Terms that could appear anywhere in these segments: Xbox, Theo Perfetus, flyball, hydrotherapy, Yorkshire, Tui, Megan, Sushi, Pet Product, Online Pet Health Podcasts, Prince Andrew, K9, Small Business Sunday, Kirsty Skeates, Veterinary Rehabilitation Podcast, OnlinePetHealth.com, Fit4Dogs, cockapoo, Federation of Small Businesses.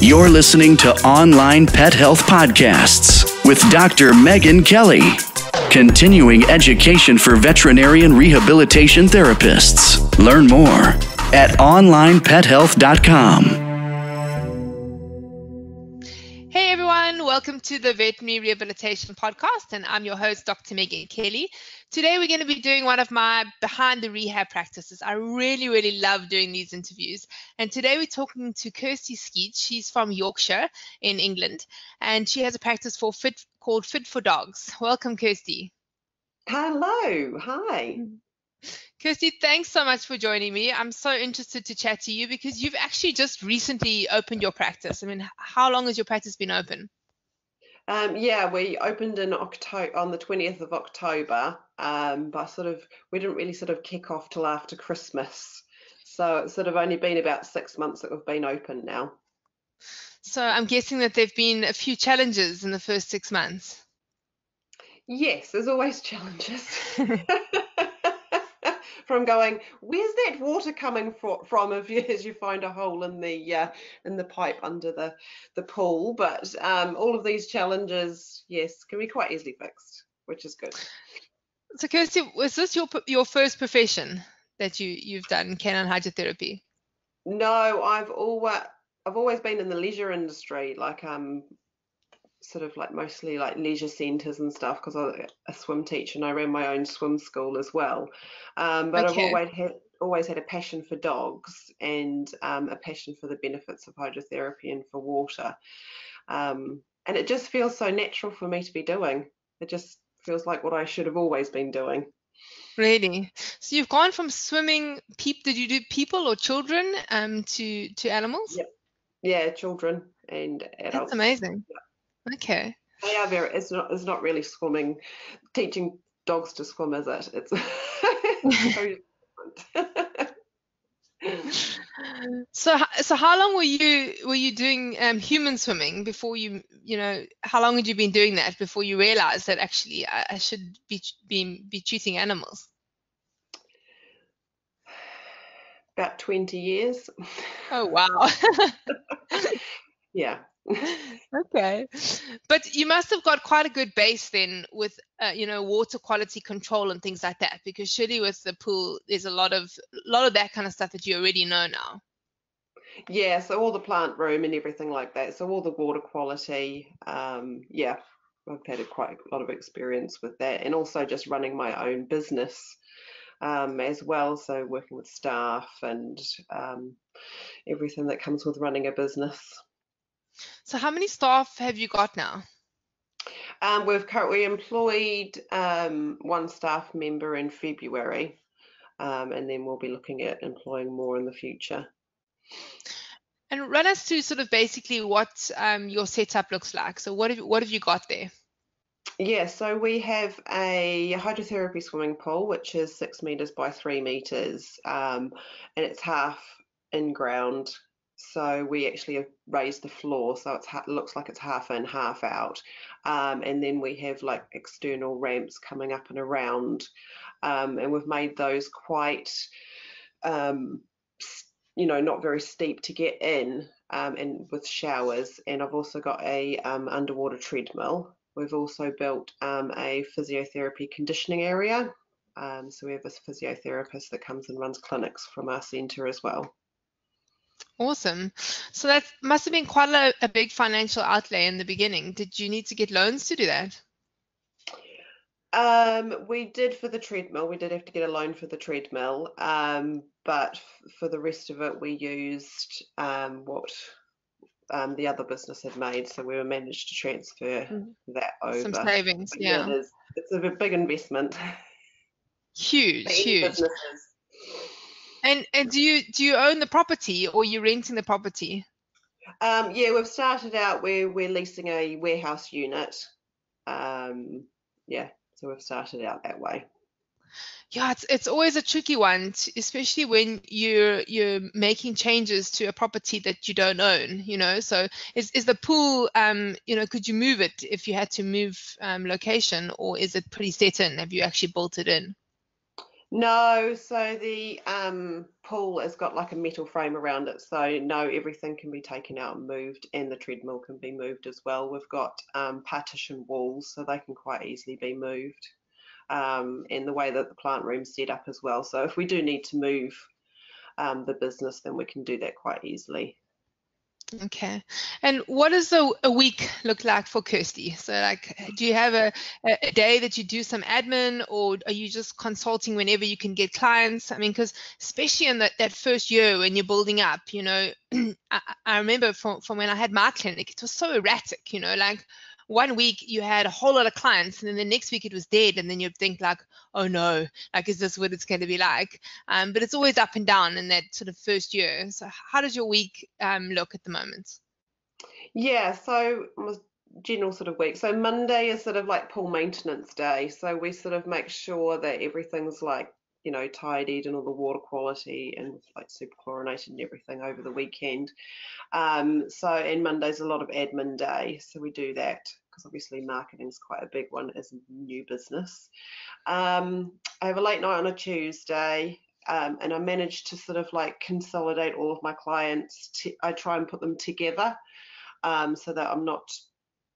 You're listening to Online Pet Health Podcasts with Dr. Megan Kelly, continuing education for veterinarian rehabilitation therapists. Learn more at OnlinePetHealth.com. Hey everyone, welcome to the Veterinary Rehabilitation Podcast, and I'm your host, Dr. Megan Kelly. Today we're going to be doing one of my behind the rehab practices. I really love doing these interviews. And today we're talking to Kirsty Skeates. She's from Yorkshire in England, and she has a practice for called Fit4Dogs. Welcome, Kirsty. Hello, hi. Kirsty, thanks so much for joining me. I'm so interested to chat to you because you've actually just recently opened your practice. I mean, how long has your practice been open? Yeah, we opened in October, on the 20th of October, but we didn't really kick off till after Christmas. So it's only been about 6 months that we've been open now. So I'm guessing that there've been a few challenges in the first 6 months. Yes, there's always challenges. From going, where's that water coming from? As you find a hole in the pipe under the pool, but all of these challenges, yes, can be quite easily fixed, which is good. So, Kirsty, was this your first profession that you've done, canine hydrotherapy? No, I've always been in the leisure industry, like mostly leisure centres and stuff, because I'm a swim teacher and I ran my own swim school as well. But okay. I've always had a passion for dogs and a passion for the benefits of hydrotherapy and for water. And it just feels so natural for me to be doing. It just feels like what I should have always been doing. Really? So you've gone from swimming, did you do people or children to animals? Yep. Yeah, children and adults. That's amazing. Yep. Okay. They are very. It's not really swimming. Teaching dogs to swim, is it? It's very different. So how long were you doing human swimming before you know? How long had you been doing that before you realised that actually I should be treating animals? About 20 years. Oh wow. Yeah. Okay, but you must have got quite a good base then with water quality control and things like that, because surely with the pool there's a lot of that kind of stuff that you already know now. Yeah, so all the plant room and everything like that, so all the water quality, yeah, I've had quite a lot of experience with that, and also just running my own business as well, so working with staff and everything that comes with running a business. So how many staff have you got now? We've currently employed one staff member in February, and then we'll be looking at employing more in the future. And run us through basically what your setup looks like. So what have you got there? Yeah, so we have a hydrotherapy swimming pool, which is 6 meters by 3 meters, and it's half in ground. So we actually have raised the floor, so it looks like it's half in, half out. And then we have external ramps coming up and around. And we've made those quite, not very steep to get in, and with showers. And I've also got a underwater treadmill. We've also built a physiotherapy conditioning area. So we have a physiotherapist that comes and runs clinics from our centre as well. Awesome. So that must have been quite a big financial outlay in the beginning. Did you need to get loans to do that? We did for the treadmill. We did have to get a loan for the treadmill, but for the rest of it we used what the other business had made, so we managed to transfer that over. Some savings, but yeah. It's a big investment. Huge. Businesses. And do you own the property or are you renting the property? Yeah, we've started out where we're leasing a warehouse unit. Yeah, so we've started out that way. Yeah, it's always a tricky one, especially when you're making changes to a property that you don't own. So is the pool? Could you move it if you had to move location, or is it pretty set in? Have you actually built it in? No, so the pool has got like a metal frame around it, so no, everything can be taken out and moved, and the treadmill can be moved as well. We've got partition walls, so they can quite easily be moved, and the way that the plant room's set up as well, so if we do need to move the business, then we can do that quite easily. Okay, and what does a week look like for Kirsty? So like, do you have a day that you do some admin, or are you just consulting whenever you can get clients? I mean, because especially in that first year when you're building up, you know, I remember from when I had my clinic, it was so erratic, you know, like 1 week you had a whole lot of clients, and then the next week it was dead, and then you'd think like, oh no, like, is this what it's going to be like? But it's always up and down in that sort of first year. So how does your week look at the moment? Yeah, so general sort of week. So Monday is sort of like pool maintenance day. So we sort of make sure that everything's like, you know, tidied and all the water quality and like superchlorinated and everything over the weekend. And Monday's a lot of admin day, so we do that because obviously marketing is quite a big one as a new business. I have a late night on a Tuesday, and I manage to sort of like consolidate all of my clients. I try and put them together so that I'm not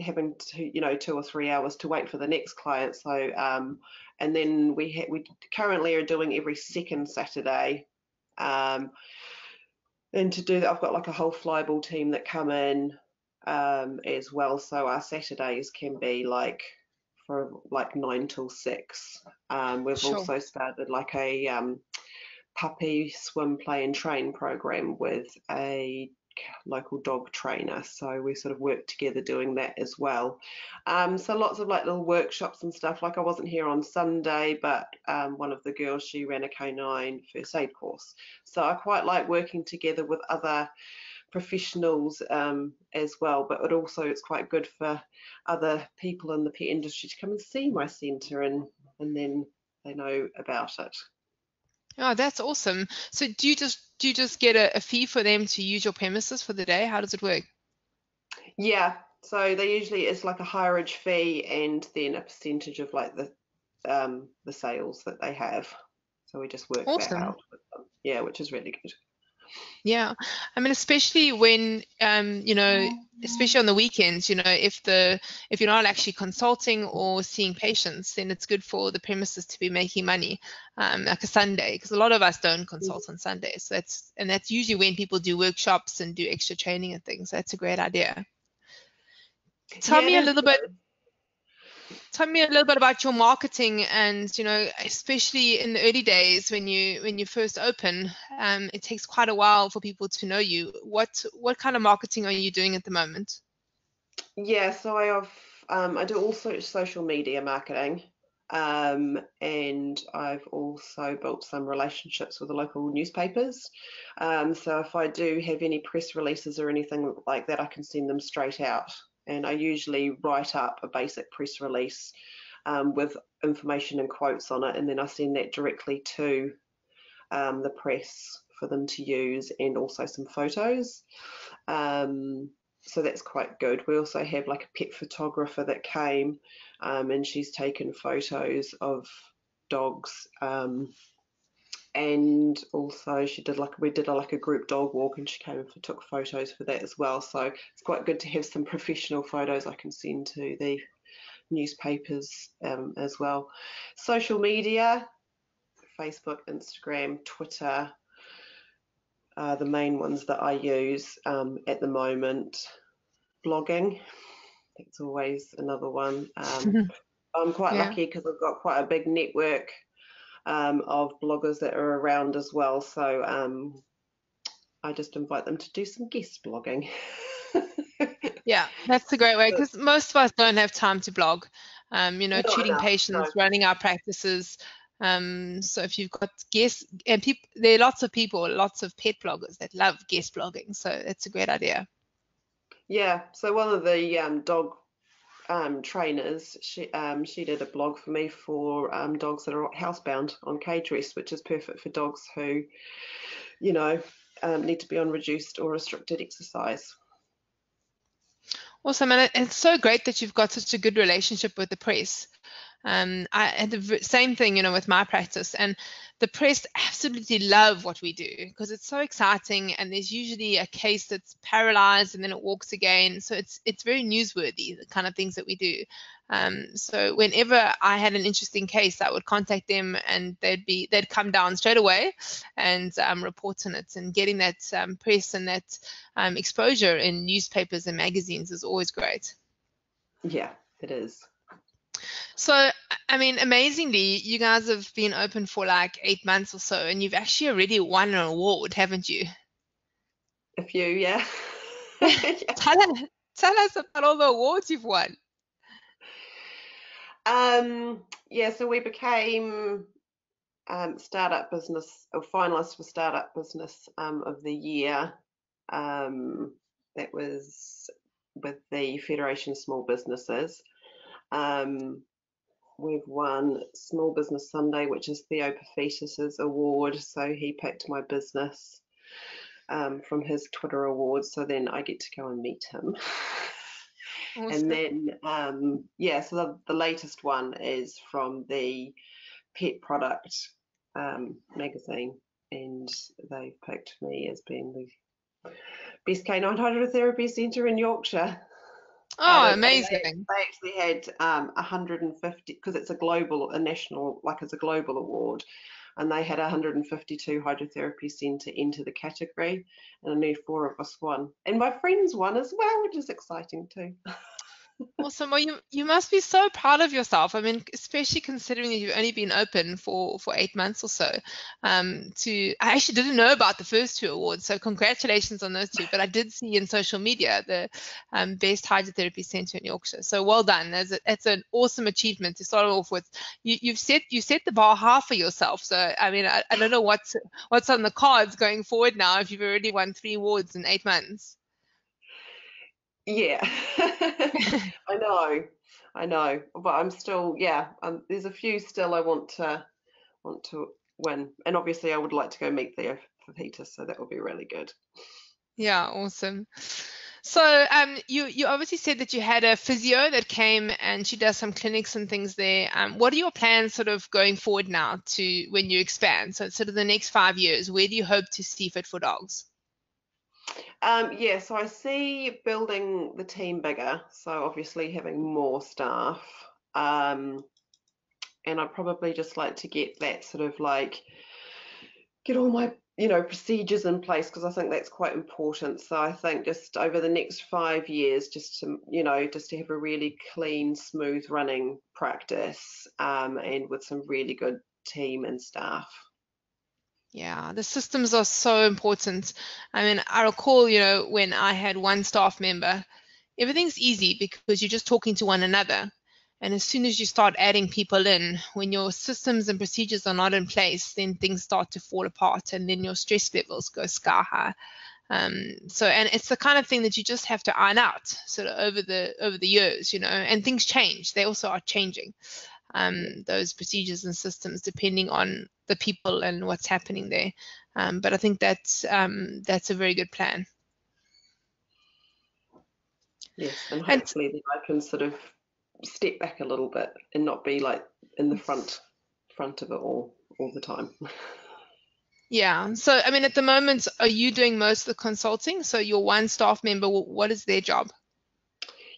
having to, you know, 2 or 3 hours to wait for the next client. So and then we currently are doing every second Saturday, and to do that I've got like a whole flyball team that come in as well, so our Saturdays can be like from like 9 till 6. We've sure. also started like a puppy swim, play and train program with a local dog trainer, so we sort of work together doing that as well. So lots of like little workshops and stuff. Like I wasn't here on Sunday, but one of the girls, she ran a K9 first aid course, so I quite like working together with other professionals as well, but it's quite good for other people in the pet industry to come and see my centre, and then they know about it. Oh, that's awesome. So do you just get a fee for them to use your premises for the day? How does it work? Yeah, so they usually, it's like a hireage fee and then a percentage of like the sales that they have. So we just work awesome. That out with them. Yeah, which is really good. Yeah, I mean, especially when especially on the weekends, you know, if you're not actually consulting or seeing patients, then it's good for the premises to be making money, like a Sunday, because a lot of us don't consult on Sundays. So that's usually when people do workshops and do extra training and things. So that's a great idea. Tell me a little bit about your marketing, and, you know, especially in the early days when you first open, it takes quite a while for people to know you. What kind of marketing are you doing at the moment? Yeah, so I do also social media marketing, and I've also built some relationships with the local newspapers. So if I do have any press releases or anything like that, I can send them straight out. And I usually write up a basic press release with information and quotes on it, and then I send that directly to the press for them to use, and also some photos. So that's quite good. We also have like a pet photographer that came, and she's taken photos of dogs, and also we did a group dog walk, and she came and took photos for that as well. So it's quite good to have some professional photos I can send to the newspapers as well. Social media, Facebook, Instagram, Twitter are the main ones that I use at the moment. Blogging, that's always another one. I'm quite lucky because I've got quite a big network of bloggers that are around as well, so I just invite them to do some guest blogging. Yeah, that's a great way, because most of us don't have time to blog, treating patients, running our practices, so if you've got guests, and there are lots of pet bloggers that love guest blogging, so it's a great idea. Yeah, so one of the dog trainers, she did a blog for me for dogs that are housebound on cage rest, which is perfect for dogs who, you know, need to be on reduced or restricted exercise. Awesome, and it's so great that you've got such a good relationship with the press. I had the same thing, you know, with my practice, and the press absolutely love what we do because it's so exciting, and there's usually a case that's paralyzed and then it walks again, so it's very newsworthy, the kind of things that we do. So whenever I had an interesting case, I would contact them, and they'd come down straight away and report on it. And getting that press and that exposure in newspapers and magazines is always great. Yeah, it is. So, I mean, amazingly, you guys have been open for like 8 months or so, and you've actually already won an award, haven't you? A few, yeah. Tell us about all the awards you've won. Yeah, so we became finalists for Startup Business of the Year. That was with the Federation of Small Businesses. We've won Small Business Sunday, which is Theo Perfetus's award. So he picked my business from his Twitter award. So then I get to go and meet him. Awesome. And then, so the latest one is from the Pet Product magazine, and they picked me as being the best K9 hydrotherapy centre in Yorkshire. Oh, amazing. They actually had 150, because it's a global award, and they had 152 hydrotherapy centre into the category, and only 4 of us won. And my friends won as well, which is exciting too. Awesome. Well, you must be so proud of yourself. I mean, especially considering that you've only been open for 8 months or so. I actually didn't know about the first 2 awards, so congratulations on those 2. But I did see in social media the best hydrotherapy centre in Yorkshire. So well done. It's an awesome achievement to start off with. You've set the bar high for yourself. So I mean, I don't know what's on the cards going forward now if you've already won 3 awards in 8 months. Yeah, I know, but I'm still, there's a few still I want to win, and obviously I would like to go meet Theo for Peter, so that will be really good. Yeah, awesome. So you obviously said that you had a physio that came and she does some clinics and things there. What are your plans sort of going forward now to when you expand? So sort of the next 5 years, where do you hope to see Fit4Dogs? So I see building the team bigger, so obviously having more staff, and I'd probably just like to get that sort of like, get all my, procedures in place, because I think that's quite important. So I think just over the next 5 years, just to have a really clean, smooth running practice, and with some really good team and staff. Yeah, the systems are so important. I mean, I recall, when I had one staff member, everything's easy because you're just talking to one another. And as soon as you start adding people in, when your systems and procedures are not in place, then things start to fall apart, and then your stress levels go sky high. And it's the kind of thing that you just have to iron out sort of over the years, and things change. They also are changing. Those procedures and systems, depending on the people and what's happening there. But I think that's a very good plan. Yes, and hopefully then I can sort of step back a little bit and not be like in the front of it all the time. Yeah. So, I mean, at the moment, are you doing most of the consulting? So your one staff member, what is their job?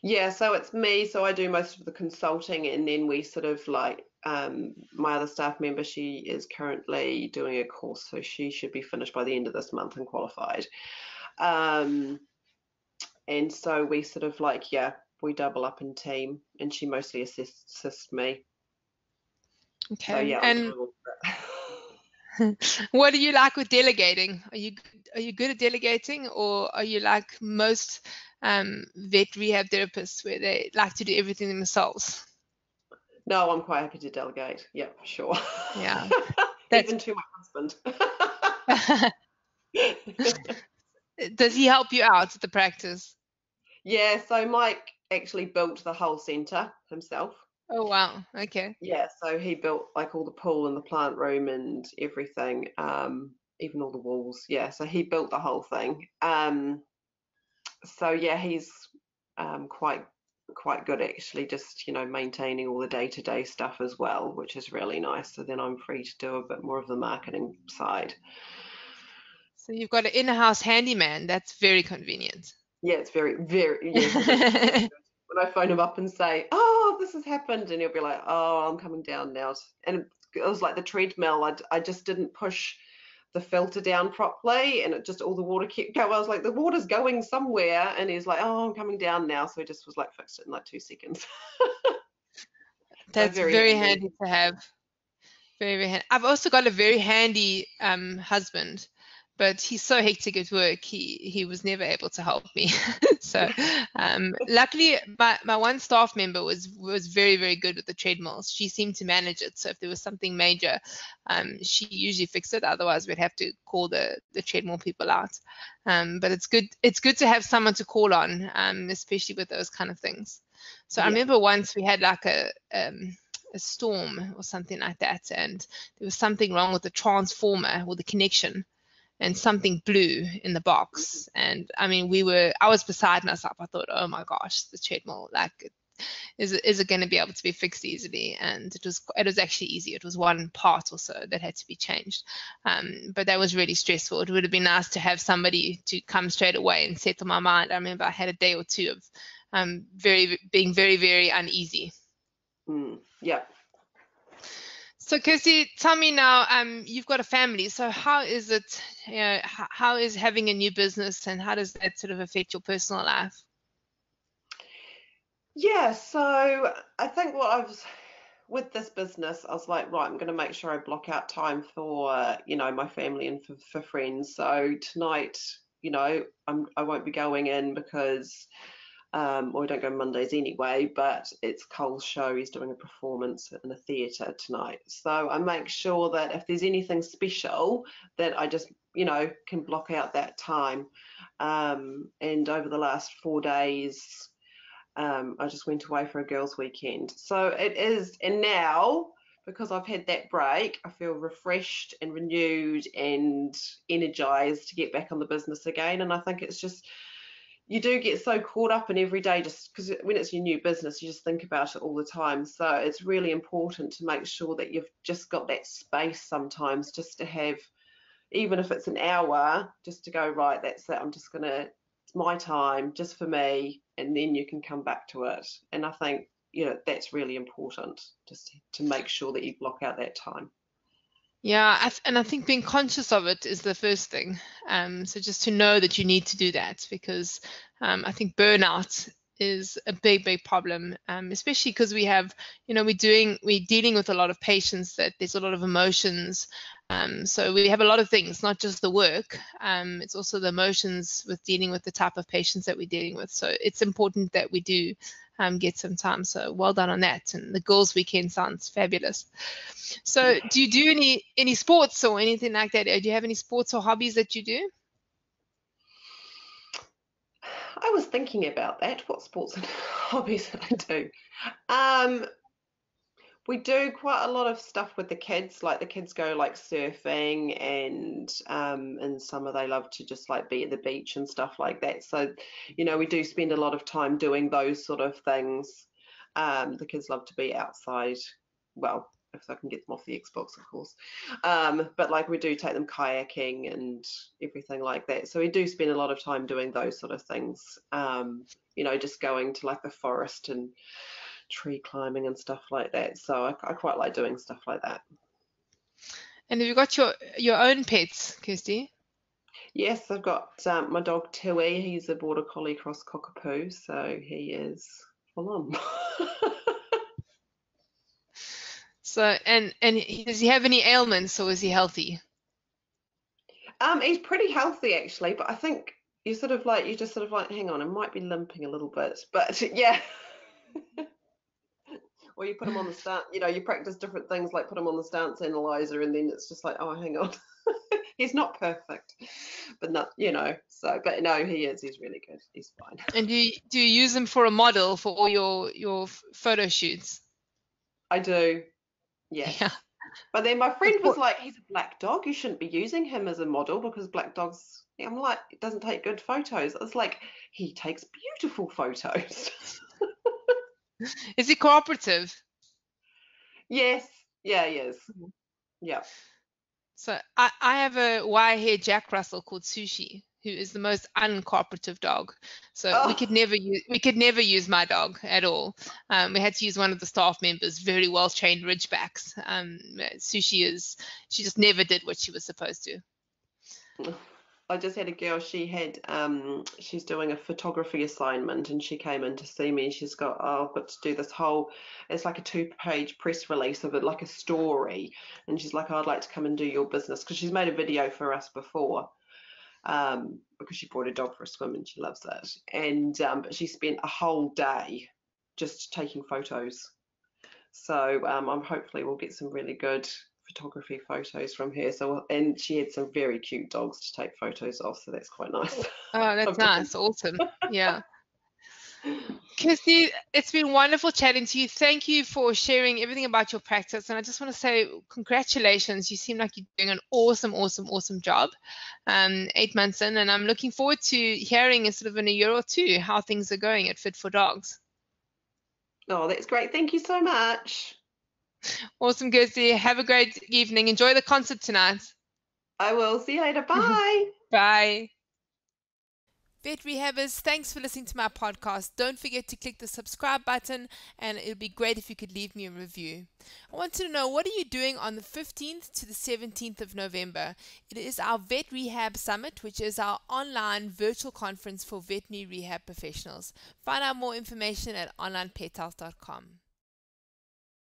Yeah, so it's me, so I do most of the consulting, and then we sort of like, my other staff member, she is currently doing a course, so she should be finished by the end of this month and qualified. And so we sort of like, we double up in team, and she mostly assists me. Okay. So, what do you like with delegating? Are you good at delegating, or are you like most vet rehab therapists where they like to do everything themselves? No, I'm quite happy to delegate. Yeah, for sure. Yeah. Even to my husband. Does he help you out at the practice? Yeah, so Mike actually built the whole centre himself. Oh, wow. Okay. Yeah, so he built like all the pool and the plant room and everything, even all the walls. Yeah, so he built the whole thing. So, he's quite quite good actually, just, you know, maintaining all the day-to-day stuff as well, which is really nice. So then I'm free to do a bit more of the marketing side. So you've got an in-house handyman. That's very convenient. Yeah, it's very, very. Yeah. When I phone him up and say, oh, this has happened, and he'll be like, oh, I'm coming down now. And it was like the treadmill. I just didn't push the filter down properly, and it just, all the water kept going. I was like, the water's going somewhere, and he's like, oh, I'm coming down now. So he just was like, fixed it in like 2 seconds. That's so very handy to have. Very, very handy. I've also got a very handy husband, but he's so hectic at work, he was never able to help me. So luckily my one staff member was very, very good with the treadmills. She seemed to manage it. So if there was something major, she usually fixed it. Otherwise we'd have to call the treadmill people out. But it's good to have someone to call on, especially with those kind of things. So yeah. I remember once we had like a storm or something like that, and there was something wrong with the transformer or the connection, and something blew in the box. And I mean, I was beside myself. I thought, oh my gosh, the treadmill, like, is it going to be able to be fixed easily? And it was actually easy. It was one part or so that had to be changed. But that was really stressful. It would have been nice to have somebody to come straight away and settle my mind. I remember I had a day or two of being very, very uneasy. Yeah. So Kirsty, tell me now, you've got a family, so how is it, you know, how is having a new business, and how does that sort of affect your personal life? Yeah, so I think with this business, I was like, right, I'm going to make sure I block out time for, you know, my family and for friends. So tonight, you know, I won't be going in because... we don't go Mondays anyway, but it's Cole's show. He's doing a performance in the theatre tonight. So I make sure that if there's anything special, that I just, you know, can block out that time. And over the last 4 days, I just went away for a girls' weekend. So it is, and now, because I've had that break, I feel refreshed and renewed and energised to get back on the business again. And I think it's just... you do get so caught up in every day, just because when it's your new business, you just think about it all the time. So it's really important to make sure that you've just got that space sometimes, just to have, even if it's an hour, just to go, right, that's it. I'm just going to, it's my time just for me. And then you can come back to it. And I think, you know, that's really important, just to make sure that you block out that time. Yeah, and I think being conscious of it is the first thing. So just to know that you need to do that, because I think burnout is a big, big problem, especially because we have, you know, we're dealing with a lot of patients, that there's a lot of emotions. So we have a lot of things, not just the work. It's also the emotions with dealing with the type of patients that we're dealing with. So it's important that we do get some time. So well done on that. And the girls' weekend sounds fabulous. So yeah. Do you do any sports or anything like that? Do you have any sports or hobbies that you do? I was thinking about that. What sports and hobbies I do? We do quite a lot of stuff with the kids. Like the kids go like surfing, and summer they love to just like be at the beach and stuff like that. So, you know, we do spend a lot of time doing those sort of things. The kids love to be outside. Well, if I can get them off the Xbox, of course. But like we do take them kayaking and everything like that. So we do spend a lot of time doing those sort of things. You know, just going to like the forest and tree climbing and stuff like that. So I quite like doing stuff like that. And have you got your own pets, Kirsty? Yes, I've got my dog Tui. He's a border collie cross cockapoo. So he is full on. So, and does he have any ailments, or is he healthy? He's pretty healthy actually, but I think you just hang on, it might be limping a little bit, but yeah. Or you put him on the stance, you know, you practice different things, like put him on the stance analyzer, and then it's just like, oh, hang on, he's not perfect, but not, you know. So, but no, he's really good. He's fine. And do you use him for a model for all your photo shoots? I do. Yeah. But then my friend was like, he's a black dog, you shouldn't be using him as a model because black dogs, I'm like, it doesn't take good photos. It's like, he takes beautiful photos. Is it cooperative? Yes. Yeah, he is. Yeah. So I have a wire-haired Jack Russell called Sushi, who is the most uncooperative dog. So we could never use my dog at all. We had to use one of the staff members, very well-trained Ridgebacks. Sushi she just never did what she was supposed to. I just had a girl, she's doing a photography assignment, and she came in to see me, and she's got, I've got to do this whole, it's like a 2-page press release of it, like a story. And she's like, I'd like to come and do your business, because she's made a video for us before, because she brought her dog for a swim and she loves it. And she spent a whole day just taking photos. So I'm hopefully we'll get some really good photography photos from her. So, and she had some very cute dogs to take photos of, so that's quite nice. Oh, that's nice. Awesome. Yeah. Kirsty, it's been wonderful chatting to you. Thank you for sharing everything about your practice, and I just want to say congratulations. You seem like you're doing an awesome job, 8 months in, and I'm looking forward to hearing sort of in a year or two how things are going at Fit4Dogs. Oh, that's great. Thank you so much. Awesome, Kirsty. Have a great evening. Enjoy the concert tonight. I will. See you later. Bye. Bye. Vet Rehabbers, thanks for listening to my podcast. Don't forget to click the subscribe button, and it would be great if you could leave me a review. I want to know, what are you doing on the 15th to the 17th of November? It is our Vet Rehab Summit, which is our online virtual conference for veterinary rehab professionals. Find out more information at OnlinePetHealth.com.